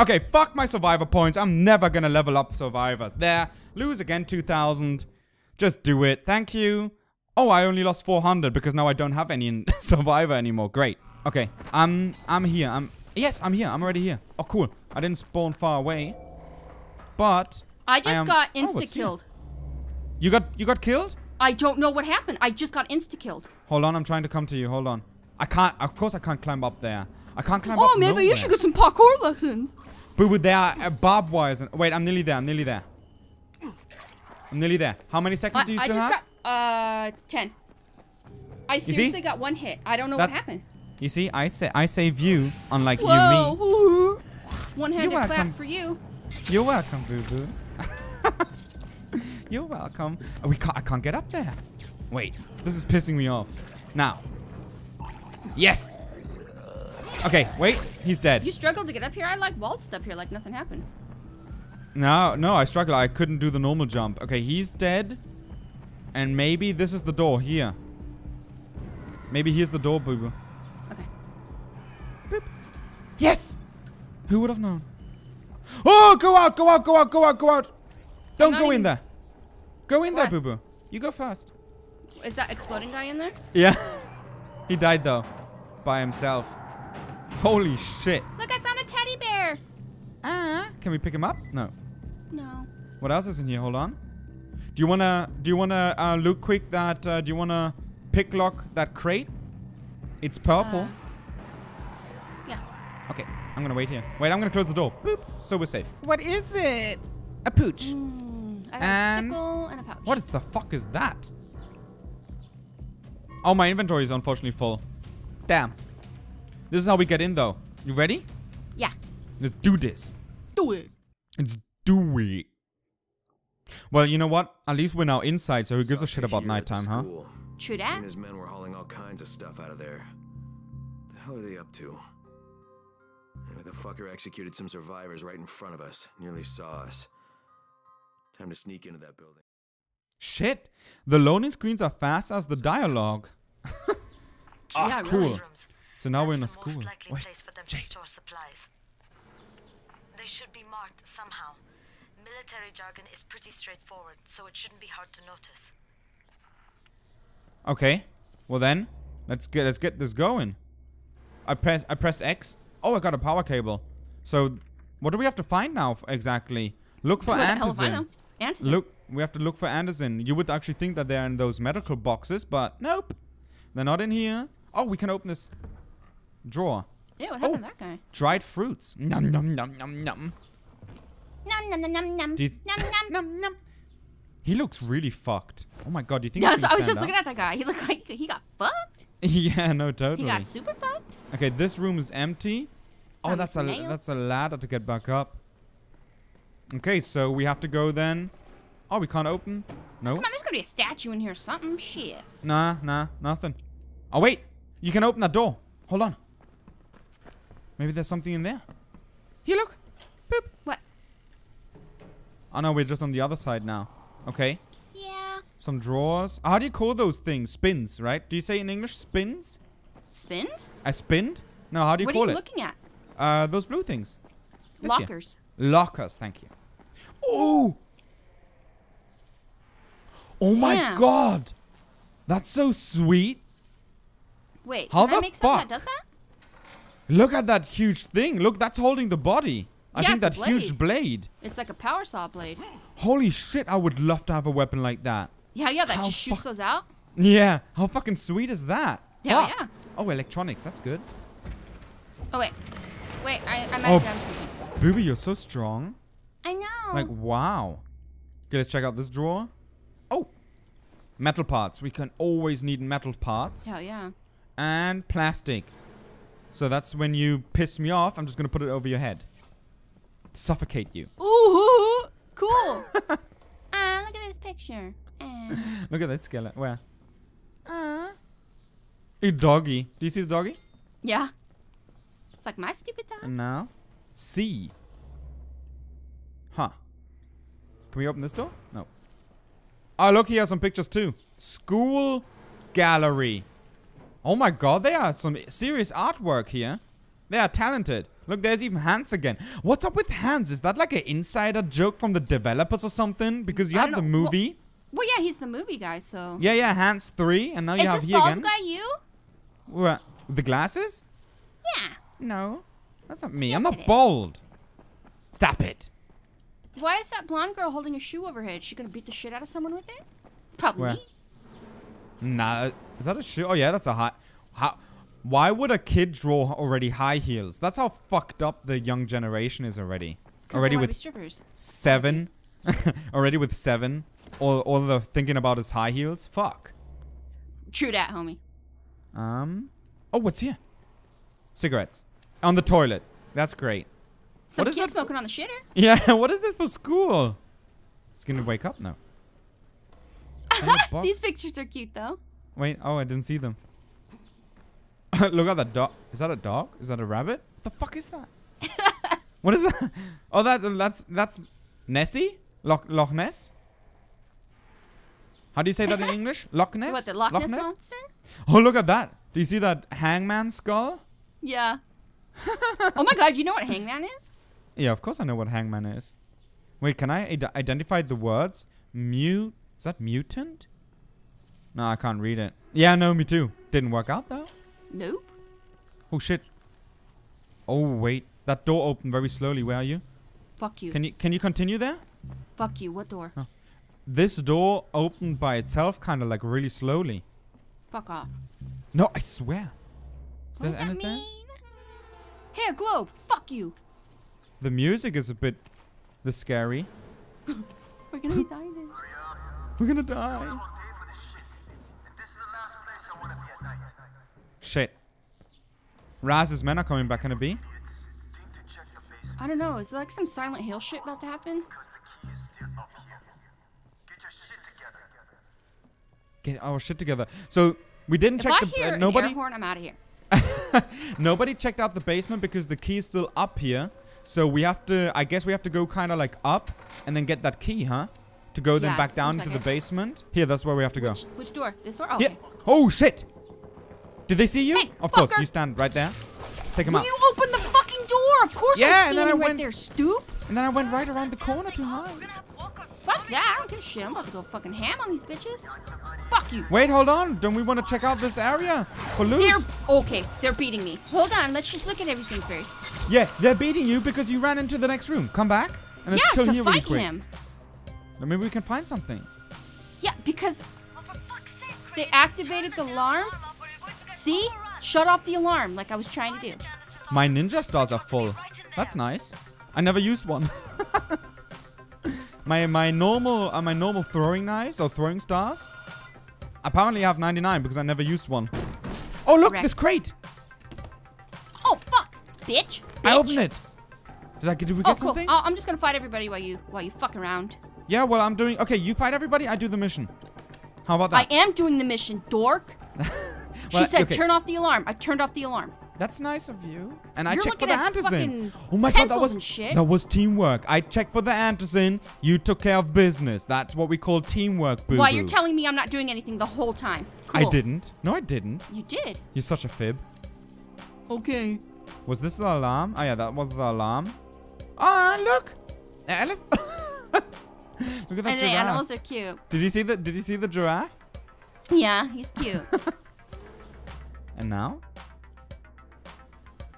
Okay, fuck my survivor points. I'm never going to level up survivors. There. Lose again 2,000. Just do it. Thank you. Oh, I only lost 400 because now I don't have any in survivor anymore. Great. Okay. I'm here. Yes, I'm here. I'm already here. Oh, cool. I didn't spawn far away, but I just got insta-killed. You got killed? I don't know what happened. I just got insta-killed. Hold on, I'm trying to come to you. Hold on. I can't. Of course, I can't climb up there. I can't climb up. Oh, maybe you should get some parkour lessons. But with there are barbed wires. And, wait, I'm nearly there. I'm nearly there. I'm nearly there. How many seconds do you still have? I just got 10. I seriously got one hit. I don't know what happened. You see, I save you, unlike you, me. One-handed clap for you. You're welcome, boo-boo. You're welcome. Oh, I can't get up there. Wait, this is pissing me off. Now. Yes. Okay, wait, he's dead. You struggled to get up here. I waltzed up here like nothing happened. No, no, I struggled. I couldn't do the normal jump. Okay, he's dead. And maybe this is the door here. Maybe here's the door, boo-boo. Okay. Boop. Yes! Who would have known? Oh, go out, go out, go out, go out, go out! Don't go in there. Go in there, boo-boo. You go first. Is that exploding guy in there? Yeah. He died, though. By himself. Holy shit. Look, I found a teddy bear. Can we pick him up? No. No. What else is in here? Hold on. Do you wanna look quick that, do you wanna pick lock that crate? It's purple. Yeah. Okay, I'm gonna wait here. Wait, I'm gonna close the door. Boop. So we're safe. What is it? A pooch. I have a sickle and a pouch. What the fuck is that? Oh, my inventory is unfortunately full. Damn. This is how we get in, though. You ready? Yeah. Let's do this. Do it. Let's do it. Well, you know what? At least we're now inside, so who gives a shit about nighttime, huh? True that. And his men were hauling all kinds of stuff out of there. The hell are they up to? Anyway, the fucker executed some survivors right in front of us. Nearly saw us. Time to sneak into that building. Shit. The loading screens are fast as the dialogue. Ah, cool. Really. So now we're in a school. Wait, Jade. They should be marked somehow. Military jargon is pretty straightforward, so it shouldn't be hard to notice. Okay. Well then, let's get this going. I pressed X. Oh, I got a power cable. So what do we have to find now exactly? Look for Antizin. Look, we have to look for Antizin. You would actually think that they're in those medical boxes, but nope. They're not in here. Oh, we can open this drawer. Yeah, what happened to that guy? Dried fruits. Nom nom nom nom nom. Nom nom nom nom nom. Nom nom. He looks really fucked. Oh my god, do you think? Yes, I was just looking at that guy. He looked like he got fucked. Yeah, no, totally. He got super fucked. Okay, this room is empty. Oh, that's a ladder to get back up. Okay, so we have to go then. Oh, we can't open. No. Come on, there's gonna be a statue in here or something. Shit. Nah, nothing. Oh wait, you can open that door. Hold on. Maybe there's something in there. Here, look. Boop. What? Oh no, we're just on the other side now. Okay. Yeah. Some drawers. How do you call those things? Spins, right? Do you say in English spins? Spins? I spinned? No, how do you call it? What are you looking at? Those blue things. Lockers. Lockers, thank you. Oh! Oh my god! That's so sweet. Wait, how the fuck does that? Look at that huge thing. Look, that's holding the body. I think that huge blade. It's like a power saw blade. Holy shit, I would love to have a weapon like that. Yeah, that just shoots those out. Yeah, how fucking sweet is that? Hell yeah. Oh, electronics, that's good. Oh, wait. Wait, I might have something. Booby, you're so strong. I know. Like, wow. Okay, let's check out this drawer. Oh, metal parts. We can always need metal parts. Hell yeah. And plastic. So that's when you piss me off, I'm just going to put it over your head. Suffocate you. Ooh, cool. Look at this picture. Look at that skeleton. Where? A doggy. Do you see the doggy? Yeah. It's like my stupid dog. And now, C. Huh. Can we open this door? No. Oh, look, he has some pictures too. School gallery. Oh my god, there are some serious artwork here. They are talented. Look, there's even Hans again. What's up with Hans? Is that like an insider joke from the developers or something? Because you had the movie. Well, yeah, he's the movie guy, so. Yeah, Hans 3, and now you have here again. Is this bald guy you? What? The glasses? Yeah. No, that's not me. Yes, I'm not bald. Stop it. Why is that blonde girl holding a shoe over her head? Is she gonna beat the shit out of someone with it? Probably. Where? Nah, is that a shoe? Oh yeah, that's a hot. Why would a kid draw already high heels? That's how fucked up the young generation is already. Already with strippers. 7. Already with 7. All they're thinking about is high heels. Fuck. True that, homie. Oh, what's here? Cigarettes. On the toilet. That's great. Some kid smoking on the shitter? Yeah, what is this for school? It's gonna wake up now. These pictures are cute, though. Wait, oh, I didn't see them. Look at that dog. Is that a dog? Is that a rabbit? What the fuck is that? What is that? Oh, that's Nessie? Loch Ness? How do you say that in English? Loch Ness? What, the Loch Ness monster? Oh, look at that. Do you see that hangman skull? Yeah. Oh my god, do you know what hangman is? Yeah, of course I know what hangman is. Wait, can I identify the words? Is that mutant? No, I can't read it. Yeah, no, me too. Didn't work out though. Nope. Oh shit. Oh wait, that door opened very slowly. Where are you? Fuck you. Can you continue there? Fuck you. What door? Oh. This door opened by itself, kind of like really slowly. Fuck off. No, I swear. What does that mean? Hey, a globe. Fuck you. The music is a bit, scary. We're gonna be dying. Then. We're gonna die. Shit. Raz's men are coming back, can it be? I don't know. Is there like some Silent Hill shit about to happen? Get our shit together. So we didn't check the basement. Nobody. Air horn, I'm out of here. Nobody checked out the basement because the key is still up here. So we have to. I guess we have to go kind of like up and then get that key, huh? To go then back down into the basement. Here, that's where we have to go. Which door? This door? Oh, okay. Oh shit! Did they see you? Hey, of course, you stand right there. Take him out. You open the fucking door. Of course I'm standing right there, stoop. And then I went right around the corner to hide. Fuck that. I don't give a shit. I'm about to go fucking ham on these bitches. Fuck you. Wait, hold on. Don't we want to check out this area for loot? They're beating me. Hold on. Let's just look at everything first. Yeah, they're beating you because you ran into the next room. Come back. And let's chill here really quick. Then maybe we can find something. Yeah, because they activated the alarm. See? Shut off the alarm like I was trying to do. My ninja stars are full. That's nice. I never used one. my normal throwing knives or throwing stars apparently I have 99 because I never used one. Oh look, this crate. Oh fuck, bitch. I opened it. Did we get something? Cool. I'm just gonna fight everybody while you fuck around. Yeah, well I'm doing you fight everybody, I do the mission. How about that? I am doing the mission, dork. She said, turn off the alarm. I turned off the alarm. That's nice of you. And I checked for the Antizin. Oh my god, that was teamwork. I checked for the Antizin. You took care of business. That's what we call teamwork, boo-boo. Why, you're telling me I'm not doing anything the whole time. Cool. I didn't. No, I didn't. You did. You're such a fib. Okay. Was this the alarm? Oh yeah, that was the alarm. Ah, look. Look at that giraffe. And the animals are cute. Did you see the giraffe? Yeah, he's cute. And now?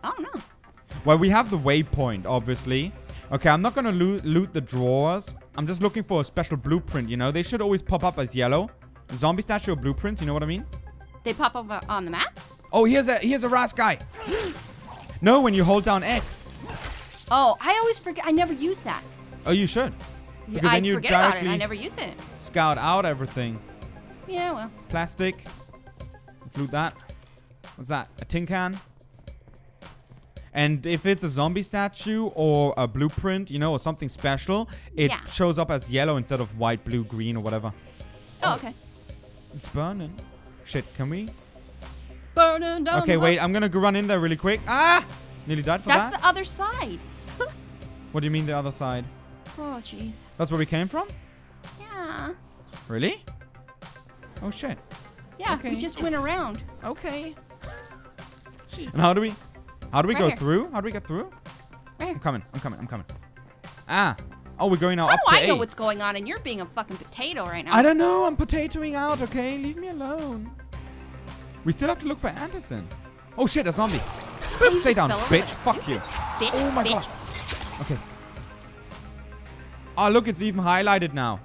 I don't know. Well, we have the waypoint, obviously. Okay, I'm not going to loot the drawers. I'm just looking for a special blueprint, you know? They should always pop up as yellow. Zombie statue blueprints, you know what I mean? They pop up on the map? Oh, here's a Ras guy. No, when you hold down X. Oh, I always forget. I never use that. Oh, you should. Because then you forget about it. I never use it. Scout out everything. Yeah, well. Plastic. Let's loot that. What's that? A tin can? And if it's a zombie statue or a blueprint, you know, or something special, it shows up as yellow instead of white, blue, green, or whatever. Oh, okay. It's burning. Shit, can we? Burning down. Okay, wait. I'm going to run in there really quick. Ah! Nearly died for that. That's the other side. What do you mean the other side? Oh, jeez. That's where we came from? Yeah. Really? Oh, shit. Yeah, we just went around. Okay. Jesus. And how do we go through? How do we get through? Right. I'm coming. Ah. Oh, we're going now up to 8. How do I know what's going on and you're being a fucking potato right now? I don't know. I'm potatoing out, okay? Leave me alone. We still have to look for Anderson. Oh, shit, a zombie. Stay down, bitch. Fuck you. Bitch, oh, my God. Okay. Oh, look, it's even highlighted now.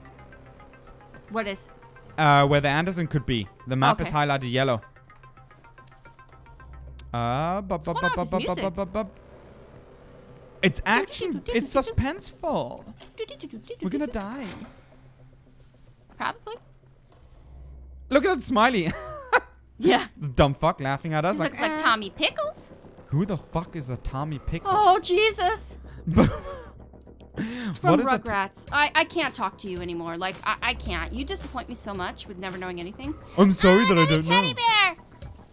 What is? Where the Anderson could be. The map is highlighted yellow. It's action. It's suspenseful. We're gonna die. Probably. Look at that smiley. Yeah. The dumb fuck laughing at us. Looks like Tommy Pickles. Who the fuck is a Tommy Pickles? Oh Jesus. It's from Rugrats. I can't talk to you anymore. Like I can't. You disappoint me so much with never knowing anything. I'm sorry that I don't know. Teddy bear.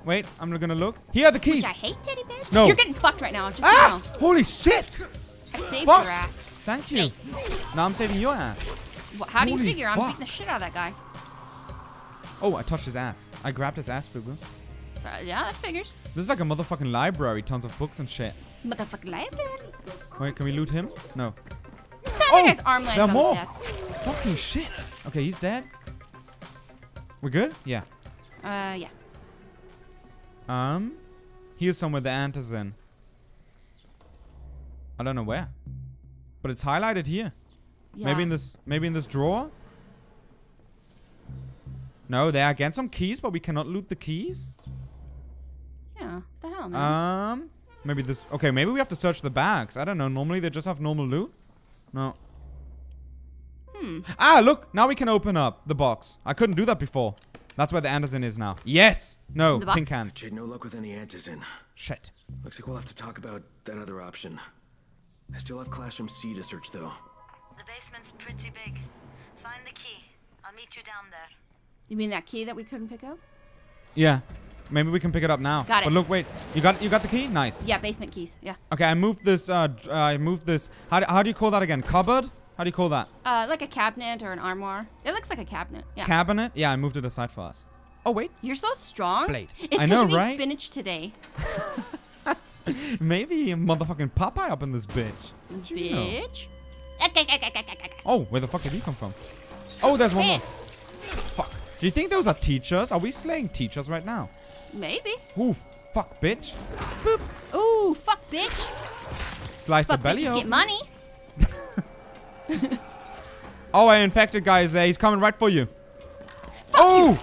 Wait, I'm gonna look. Here are the keys. Which I hate teddy bears. No. You're getting fucked right now. Just know. Holy shit! I saved your ass. Thank you. Now I'm saving your ass. Well, how do you figure? I'm beating the shit out of that guy. Oh, I touched his ass. I grabbed his ass, boo-boo. Yeah, that figures. This is like a motherfucking library. Tons of books and shit. Motherfucking library. Wait, can we loot him? No. Oh, that guy's arm there are more. Fucking shit. Okay, he's dead. We're good? Yeah. Yeah. Here's somewhere the Antizin. I don't know where, but it's highlighted here. Yeah. Maybe in this drawer. No, there are again some keys, but we cannot loot the keys. Yeah, what the hell, man. Maybe this. Okay, maybe we have to search the bags. I don't know. Normally they just have normal loot. No. Ah, look! Now we can open up the box. I couldn't do that before. That's where the Antizin is now. Yes! No, tin cans. Jade, no luck with any Antizin. Shit. Looks like we'll have to talk about that other option. I still have classroom C to search, though. The basement's pretty big. Find the key. I'll meet you down there. You mean that key that we couldn't pick up? Yeah. Maybe we can pick it up now. Got it. But look, wait. You got the key? Nice. Yeah, basement keys. Yeah. Okay, I moved this. I moved this. How do you call that again? Cupboard? How do you call that? Like a cabinet or an armoire. It looks like a cabinet. Yeah. Cabinet? Yeah, I moved it aside for us. Oh, wait. You're so strong. Blade. It's because you eat spinach today. Maybe a motherfucking Popeye up in this bitch. Bitch? You know? Oh, where the fuck did you come from? Oh, there's one more. Fuck. Do you think those are teachers? Are we slaying teachers right now? Maybe. Ooh, fuck, bitch. Boop. Ooh, fuck, bitch. Slice the belly open. Get money. Oh, I infected guys there. He's coming right for you. Fuck you.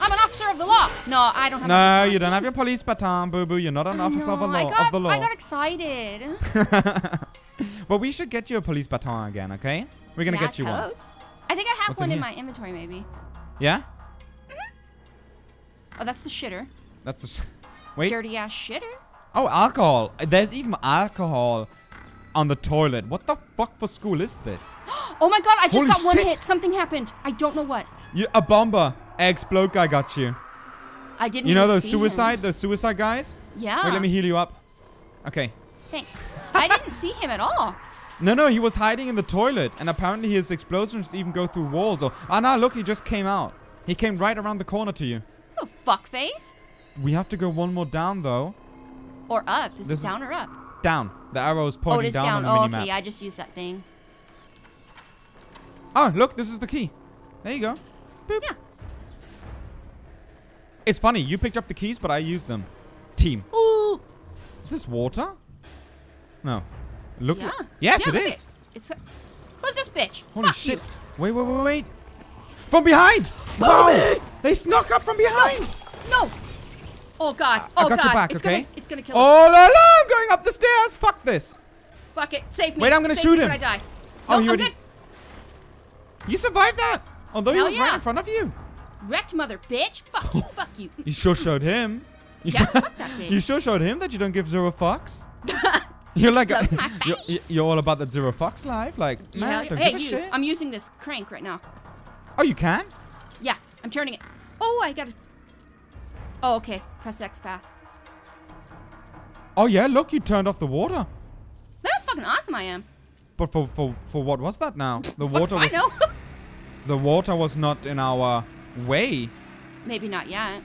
I'm an officer of the law. No, I don't have No, you don't have your police baton, boo-boo. You're not an officer of the law. I got excited. But we should get you a police baton again, okay? We're going to get you one. I think I have one in my inventory, maybe. Yeah? Mm-hmm. Oh, that's the shitter. That's the Wait. Dirty-ass shitter. Oh, alcohol. There's even alcohol on the toilet. What the fuck for school is this? Oh my god, I just got one hit. Something happened. I don't know what. A bomber. Explode guy got you. I didn't even see him. Those suicide guys? Yeah. Wait, let me heal you up. Okay. Thanks. I didn't see him at all. No, no, he was hiding in the toilet. And apparently his explosions even go through walls. Or, ah, no, look, he just came out. He came right around the corner to you. Oh, fuckface. We have to go one more down, though. Or up. Is it down or up? Down. The arrow is pointing down on the minimap. Oh, okay. I just used that thing. Oh, look. This is the key. There you go. Boop. Yeah. It's funny. You picked up the keys, but I used them. Team. Ooh. Is this water? No. Look. Yeah. Yes, yeah, it is. It's who's this bitch? Holy shit. Wait, wait, wait, wait. From behind. Wow. They snuck up from behind. No. No. Oh, God. Oh, I got your back, it's okay? It's going to kill me. Oh, no, no. I'm going up the stairs. Fuck this. Fuck it. Save me. Wait, I'm going to shoot him. When I die. No, oh, I'm good. You survived that. Although he was right in front of you. Wrecked mother, bitch. Fuck you. Fuck you. You sure showed him. Fuck that bitch. You sure showed him that you don't give zero fucks. You're like, you're all about that zero fucks life. Like, man, don't give a shit. I'm using this crank right now. Oh, you can? Yeah, I'm turning it. Oh, I got it. Oh, okay. Press X fast. Oh, yeah. Look, you turned off the water. Look how fucking awesome I am. But for what was that now? The water was... I know. The water was not in our way. Maybe not yet.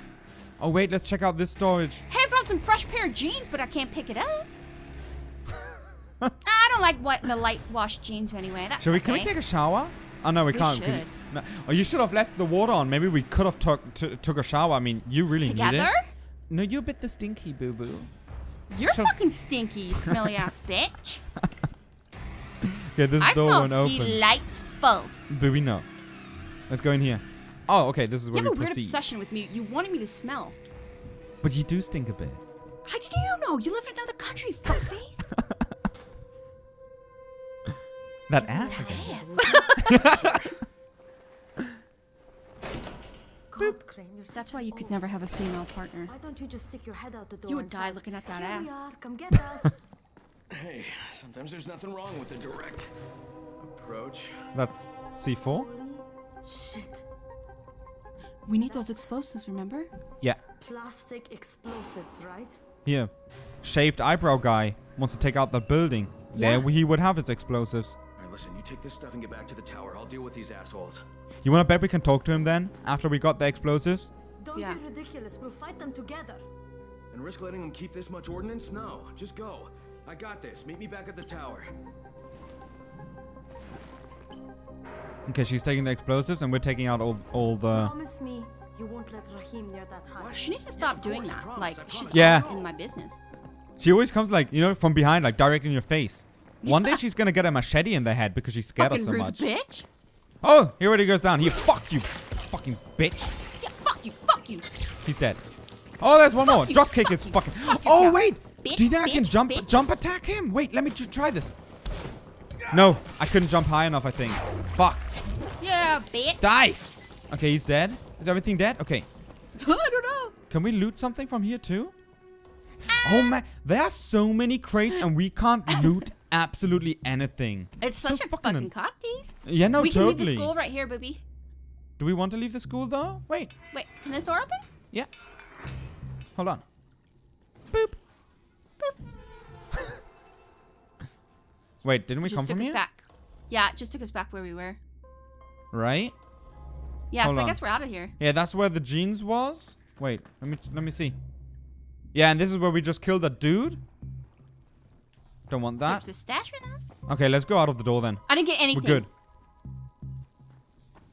Oh, wait. Let's check out this storage. Hey, I found some fresh pair of jeans, but I can't pick it up. I don't like the light wash jeans anyway. That's okay. Can we take a shower? Oh, no, we can't. Should. No. Oh, you should have left the water on. Maybe we could have took a shower. I mean, you really need it. No, you're a bit the stinky, boo-boo. You're fucking stinky, smelly-ass bitch. Yeah, this door won't open. I smell delightful. Boo-boo, no. Let's go in here. Oh, okay, this is where we proceed. You have a weird obsession with me. You wanted me to smell. But you do stink a bit. How did you know? You live in another country, fuckface. That ass again. God, Crane, that's why you could never have a female partner. Why don't you just stick your head out the door? You would die looking at that ass. Here we are. Come get us. Hey, sometimes there's nothing wrong with a direct approach. That's C4. Shit. We need those explosives, remember? Yeah. Plastic explosives, right? Yeah. Shaved eyebrow guy wants to take out the building. Yeah. There he would have his explosives. Listen, you take this stuff and get back to the tower. I'll deal with these assholes. You want to bet we can talk to him then? After we got the explosives? Don't be ridiculous. We'll fight them together. And risk letting them keep this much ordnance? No. Just go. I got this. Meet me back at the tower. Okay, she's taking the explosives and we're taking out all the... Promise me you won't let Raheem near that house. She needs to stop doing that. Like, she's in my business. She always comes like, you know, from behind, like directly in your face. One day she's gonna get a machete in the head because she scared us so much. Bitch. Oh, he already goes down. Here, fuck you, fucking bitch. Yeah, fuck you, fuck you. He's dead. Oh, there's one more. Drop kick is fucking. Oh wait, do you think I can jump attack him? Wait, let me try this. No, I couldn't jump high enough. I think. Fuck. Yeah, bitch. Die. Okay, he's dead. Is everything dead? Okay. I don't know. Can we loot something from here too? Oh man, there are so many crates and we can't loot absolutely anything. It's such so a fucking cocktease. Yeah, no, totally. We can leave the school right here, baby. Do we want to leave the school though? Wait. Wait, can this door open? Yeah. Hold on. Boop. Boop. Wait, didn't we just come from here? Back. Yeah, it just took us back where we were. Right? Yeah, Hold so on. I guess we're out of here. Yeah, that's where the jeans was. Wait, let me see. Yeah, and this is where we just killed that dude. Don't want that. The stash right now? Okay, let's go out of the door then. I didn't get anything. We're good.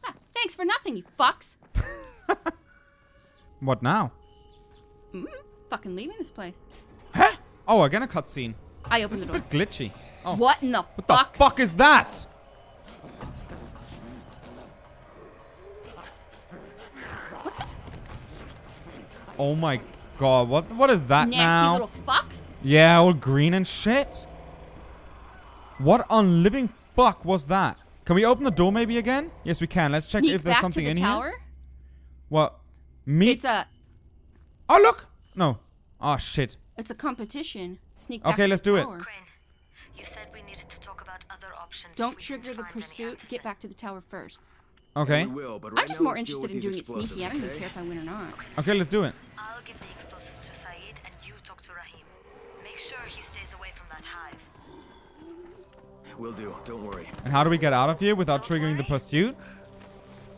Ah, thanks for nothing, you fucks. What now? Fucking leaving this place. Huh? Oh, again a cutscene. I opened the door. It's a bit glitchy. Oh. What in the fuck? What the fuck is that? What the? Oh my god, what is that now? Nasty little fuck? Yeah, all green and shit. What unliving fuck was that? Can we open the door maybe again? Yes, we can. Let's check if there's something in here. What? Me? It's a... Oh, look! No. Oh, shit. It's a competition. Sneak back to the tower. Okay, let's do it. Crane, you said we needed to talk about other options. Don't trigger the pursuit. Get back to the tower first. Okay. I'm just more interested in doing it sneaky. I don't even care if I win or not. Okay, let's do it. I'll give the explosives to Saeed and you talk to Raheem. Sure, he stays away from that hive. Will do. Don't worry. And how do we get out of here without triggering the pursuit?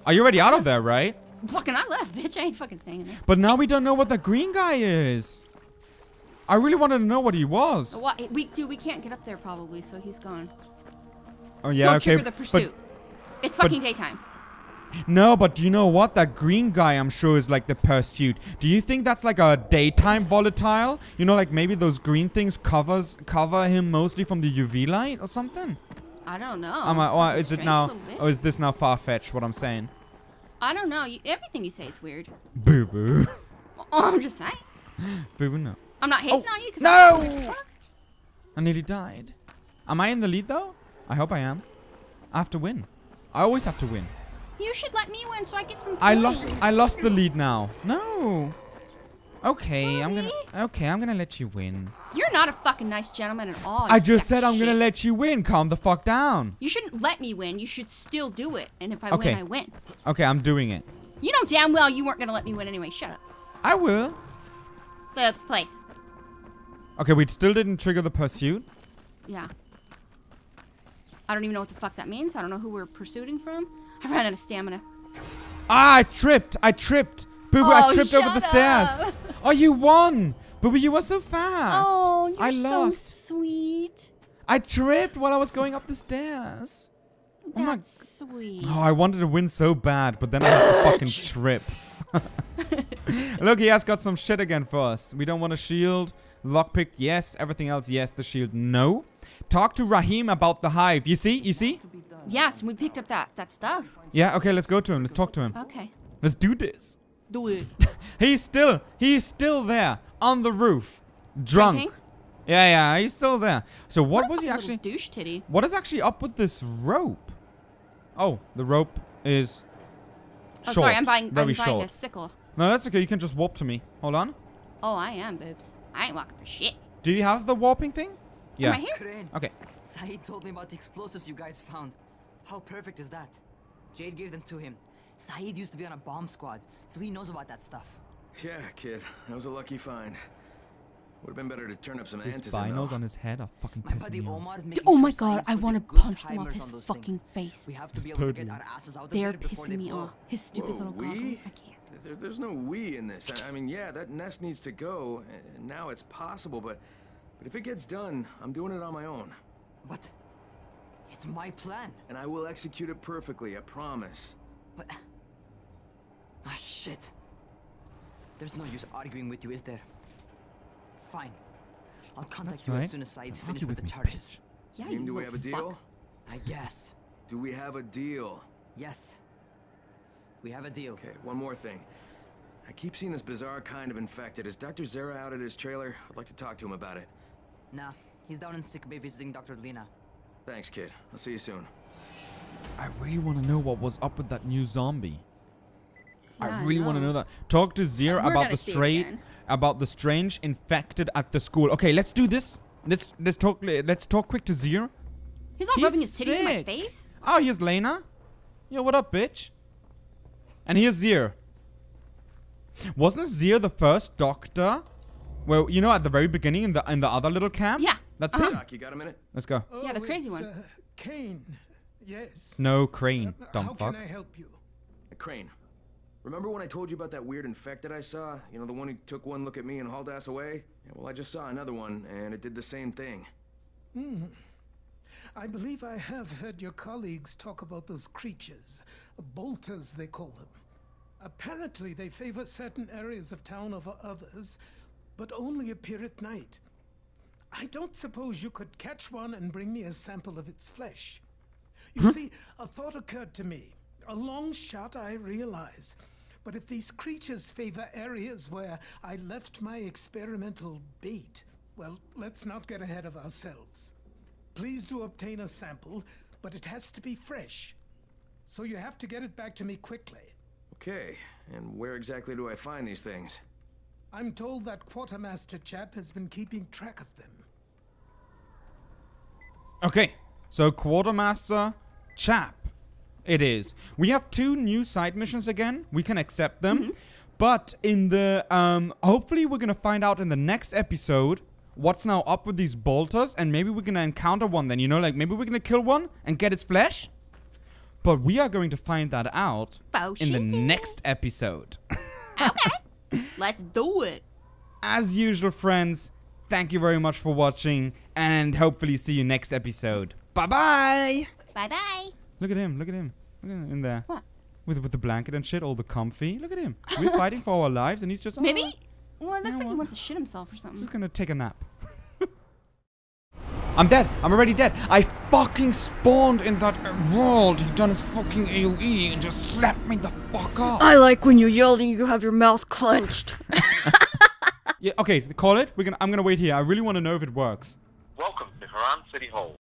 Are you already out of there, right? Fucking I left, bitch. I ain't fucking staying there. But now we don't know what the green guy is. I really wanted to know what he was. What? We can't get up there probably, so he's gone. Oh yeah, don't trigger the pursuit. But, it's fucking daytime. No, but do you know what? That green guy, I'm sure, is like the pursuit. Do you think that's like a daytime volatile? You know, like maybe those green things cover him mostly from the UV light or something? I don't know. Or is it now? Or is this now far-fetched, what I'm saying? I don't know. Everything you say is weird. Boo-boo. Oh, I'm just saying. Boo-boo, no. I'm not hating on you. Cause no! I nearly died. Am I in the lead, though? I hope I am. I have to win. I always have to win. You should let me win so I get some points. I lost the lead now. No. Okay, Mommy. I'm gonna let you win. You're not a fucking nice gentleman at all. I just said I'm gonna let you win. Calm the fuck down. You shouldn't let me win. You should still do it. And if I win, I win. Okay, I'm doing it. You know damn well you weren't gonna let me win anyway. Shut up. I will. Oops, place. Okay, we still didn't trigger the pursuit. Yeah. I don't even know what the fuck that means. I don't know who we're pursuing from. I ran out of stamina. Ah, I tripped. Boo-boo, I tripped over the stairs. Oh, you won. Boo-boo, you were so fast. Oh, you're so sweet. I tripped while I was going up the stairs. That's sweet. Oh, I wanted to win so bad, but then I had to fucking trip. Look, he has got some shit again for us. We don't want a shield. Lockpick, yes. Everything else, yes. The shield, no. Talk to Raheem about the hive. You see? Yes, we picked up that stuff. Yeah, okay, let's go to him. Let's talk to him. Okay. Let's do this. Do it. He's still there on the roof. Drunk. Drinking? Yeah, he's still there. So what was he actually douche titty? What is actually up with this rope? Oh, the rope is short. Sorry, I'm buying a sickle. No, that's okay. You can just warp to me. Hold on. Oh, I am, boobs. I ain't walking for shit. Do you have the warping thing? Yeah. Am I here? Okay. Saeed told me about the explosives you guys found. How perfect is that? Jade gave them to him. Saeed used to be on a bomb squad, so he knows about that stuff. Yeah, kid. That was a lucky find. Would have been better to turn up some antizin. His binos on his head are fucking pissing me off. Oh my god, I want to punch them off his fucking face. We have to be able to get our asses out of there before they blow. They're pissing me off. His stupid little goggles. I can't. There's no we in this. I mean, yeah, that nest needs to go. Now it's possible, but if it gets done, I'm doing it on my own. But it's my plan. And I will execute it perfectly, I promise. But... ah, shit. There's no use arguing with you, is there? Fine. I'll contact you as soon as Saeed's finished with the charges. Yeah, do we have a deal? I guess. Do we have a deal? Yes. We have a deal. Okay, one more thing. I keep seeing this bizarre kind of infected. Is Dr. Zara out at his trailer? I'd like to talk to him about it. Nah, he's down in sick bay visiting Dr. Lena. Thanks, kid. I'll see you soon. I really want to know what was up with that new zombie. Yeah, I really want to know that. Talk to Zara about the strange infected at the school. Okay, let's do this. Let's talk quick to Zara. He's not rubbing his titties in my face. Oh, here's Lena. Yo, what up, bitch? And here's Zir. Wasn't Zir the first doctor? Well, you know, at the very beginning in the other little camp? Yeah. That's him. Doc, you got a minute? Let's go. Oh, yeah, the crazy one. Crane. Yes. No, Crane. Dumb fuck. How can I help you? Crane. Remember when I told you about that weird infected I saw? You know, the one who took one look at me and hauled ass away? Yeah, well, I just saw another one, and it did the same thing. Hmm. I believe I have heard your colleagues talk about those creatures. Bolters, they call them. Apparently, they favor certain areas of town over others, but only appear at night. I don't suppose you could catch one and bring me a sample of its flesh. You see, a thought occurred to me. A long shot, I realize. But if these creatures favor areas where I left my experimental bait, well, let's not get ahead of ourselves. Please do obtain a sample, but it has to be fresh. So you have to get it back to me quickly. Okay, and where exactly do I find these things? I'm told that Quartermaster Chap has been keeping track of them. Okay, so Quartermaster Chap it is. We have 2 new side missions again. We can accept them. Mm-hmm. But in the... hopefully we're going to find out in the next episode... what's now up with these bolters, and maybe we're gonna encounter one then, you know, like maybe we're gonna kill one and get its flesh? But we are going to find that out in the next episode. Okay, let's do it. As usual, friends, thank you very much for watching, and hopefully see you next episode. Bye-bye! Bye-bye! Look at him, look at him. Look at him in there. What? With the blanket and shit, all the comfy. Look at him. We're fighting for our lives, and he's just... maybe... well, it looks like he wants to shit himself or something. He's gonna take a nap. I'm dead. I'm already dead. I fucking spawned in that world. He done his fucking AoE and just slapped me the fuck up. I like when you yelled and you have your mouth clenched. Yeah, okay, call it. I'm gonna wait here. I really want to know if it works. Welcome to Harran City Hall.